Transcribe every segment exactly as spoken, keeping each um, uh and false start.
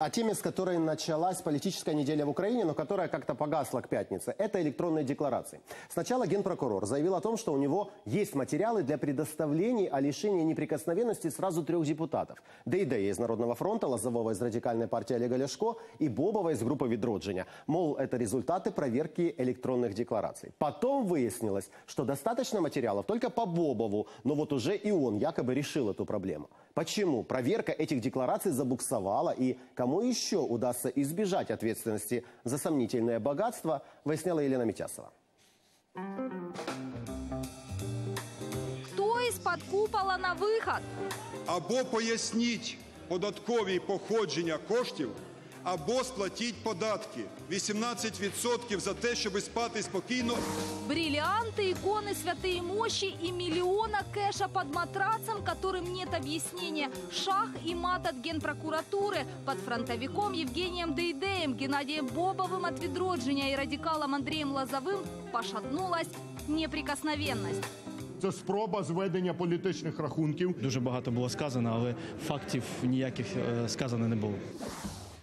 О теме, с которой началась политическая неделя в Украине, но которая как-то погасла к пятнице. Это электронные декларации. Сначала генпрокурор заявил о том, что у него есть материалы для предоставления о лишении неприкосновенности сразу трех депутатов. Дейдея из Народного фронта, Лозового из Радикальной партии Олега Ляшко и Бобова из группы Ведроджиня. Мол, это результаты проверки электронных деклараций. Потом выяснилось, что достаточно материалов только по Бобову, но вот уже и он якобы решил эту проблему. Почему проверка этих деклараций забуксовала и кому еще удастся избежать ответственности за сомнительное богатство, выясняла Елена Митясова. Кто из-под купола на выход? Або пояснить податкові походження коштів, або сплатить податки. восемнадцать процентов за те, щоб спати спокійно. Бриллианты, иконы святые мощи и миллиона кэша под матрацем, которым нет объяснения. Шах и мат от Генпрокуратуры. Под фронтовиком Евгением Дейдеем, Геннадием Бобовым от Ведроджиня и радикалом Андреем Лозовым пошатнулась неприкосновенность. Це спроба зведення політичних рахунків. Дуже багато було сказано, але фактів ніяких сказано не було.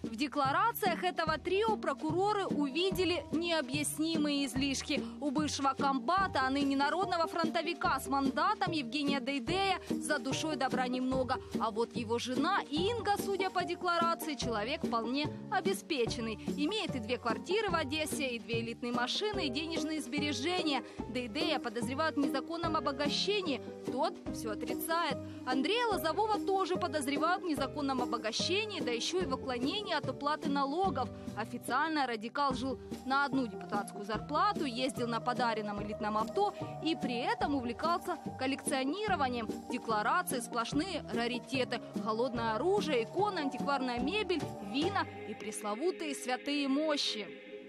В декларациях этого трио прокуроры увидели необъяснимые излишки. У бывшего комбата, а ныне народного фронтовика с мандатом Евгения Дейдея за душой добра немного. А вот его жена Инга, судя по декларации, человек вполне обеспеченный. Имеет и две квартиры в Одессе, и две элитные машины, и денежные сбережения. Дейдея подозревают в незаконном обогащении. Тот все отрицает. Андрея Лозового тоже подозревают в незаконном обогащении, да еще и в уклонении от уплаты налогов. Официально радикал жил на одну депутатскую зарплату, ездил на подаренном элитном авто и при этом увлекался коллекционированием. Декларации сплошные раритеты. Холодное оружие, иконы, антикварная мебель, вина и пресловутые святые мощи.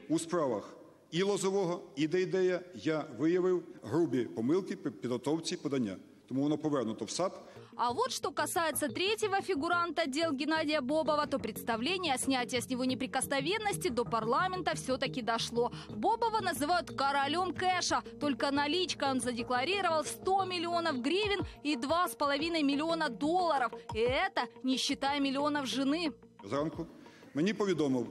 У справах и Лозового, и Дейдея я выявил грубые помилки при подготовке подания. Тому оно повернуто в САП. А вот что касается третьего фигуранта дел Геннадия Бобова, то представление о снятии с него неприкосновенности до парламента все-таки дошло. Бобова называют королем кэша. Только наличкой он задекларировал сто миллионов гривен и два с половиной миллиона долларов. И это не считая миллионов жены. Зранку мені повідомив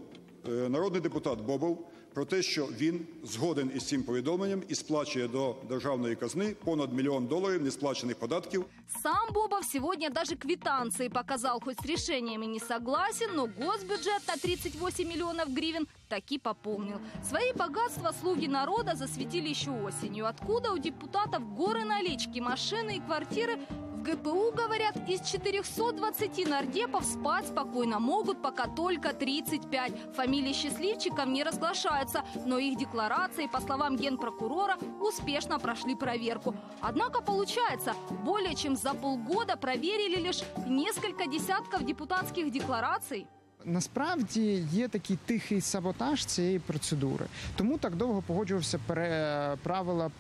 народний депутат Бобов про те, що він згоден із цим повідомленням і сплачує до державної казни понад мільйон доларів несплачених податків. Сам Бобов сегодня даже квитанции показал, хоть с решениями не согласен, но госбюджет на тридцать восемь миллионов гривен таки пополнил. Свои богатства слуги народа засветили еще осенью. Откуда у депутатов горы налички, машины и квартиры? В ГПУ, говорят, из четырехсот двадцати нардепов спать спокойно могут пока только тридцать пять. Фамилии счастливчиков не разглашаются, но их декларации, по словам генпрокурора, успешно прошли проверку. Однако получается, более чем за полгода проверили лишь несколько десятков депутатских деклараций. Насправді є такий тихий саботаж цієї процедури. Тому так довго погоджувався правила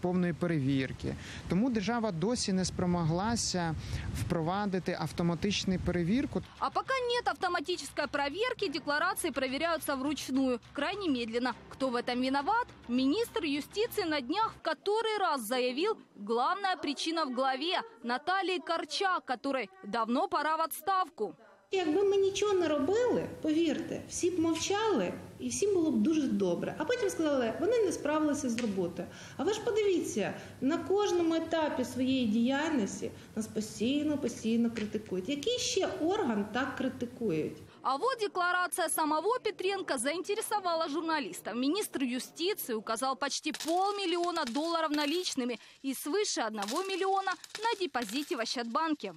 повної перевірки. Тому держава досі не спромоглася впровадити автоматичну перевірку. А пока нет автоматической проверки, декларации проверяются вручную, крайне медленно. Кто в этом виноват? Министр юстиции на днях в который раз заявил, главная причина в главе Наталії Корчак, которой давно пора в отставку. Якби ми нічого не робили, повірте, всі б мовчали і всім було б дуже добре. А потім сказали, вони не справилися з роботою. А ви ж подивіться, на кожному етапі своєї діяльності нас постійно-постійно критикують. Який ще орган так критикують? А вот декларация самого Петренко заинтересовала журналистов. Министр юстиции указал почти полмиллиона долларов наличными и свыше одного миллиона на депозите в Ощадбанке.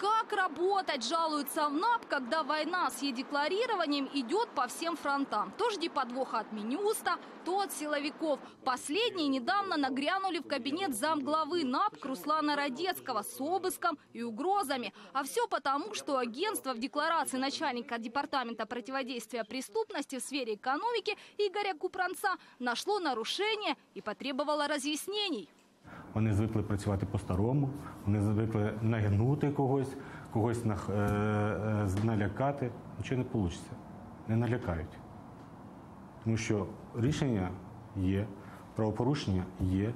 Как работать, жалуется в НАПК, когда война с е-декларированием идет по всем фронтам. То жди подвоха от Минюста, то от силовиков. Последние недавно нагрянули в кабинет замглавы НАПК Руслана Радецкого с обыском и угрозами. А все потому, что агентство в декларации начальника департамента противодействия преступности в сфере экономики Игоря Купранца нашло нарушение и потребовало разъяснений. Вони звикли працювати по-старому, вони звикли нагнути когось, когось налякати. Нічого не вийде, не налякають. Тому що рішення є, правопорушення є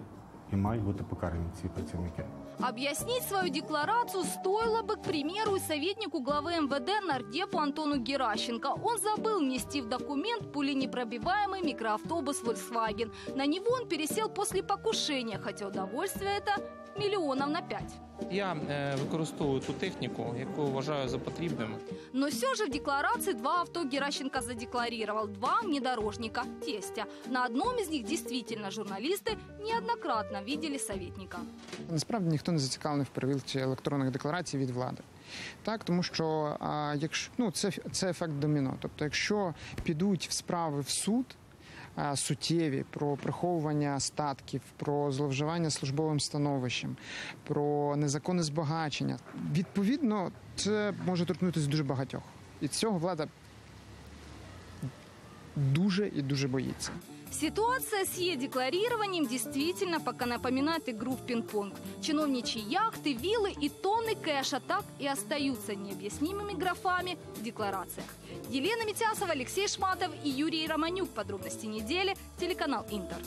і мають бути покарані ці працівники. Объяснить свою декларацию стоило бы, к примеру, и советнику главы МВД нардепу Антону Геращенко. Он забыл внести в документ пуленепробиваемый микроавтобус «Volkswagen». На него он пересел после покушения, хотя удовольствие это миллионов на пять. Я э, використовую ту техніку, яку вважаю за потрібним. Но все же в декларации два авто Геращенко задекларировал, два внедорожника тестя. На одном из них действительно журналисты неоднократно видели советника. Насправді ніхто не зацікавлений в перевірці електронних декларацій від влади. Так, тому що а, якщо, ну, це, це ефект доміно. Тобто, якщо підуть в справи в суд, суттєві про приховування статків, про зловживання службовим становищем, про незаконне збагачення. Відповідно, це може торкнутися дуже багатьох. І цього влада дуже і дуже боїться. Ситуация с е-декларированием действительно пока напоминает игру в пинг-понг. Чиновничьи яхты, виллы и тонны кэша так и остаются необъяснимыми графами в декларациях. Елена Митясова, Алексей Шматов и Юрий Романюк. Подробности недели. Телеканал «Интер».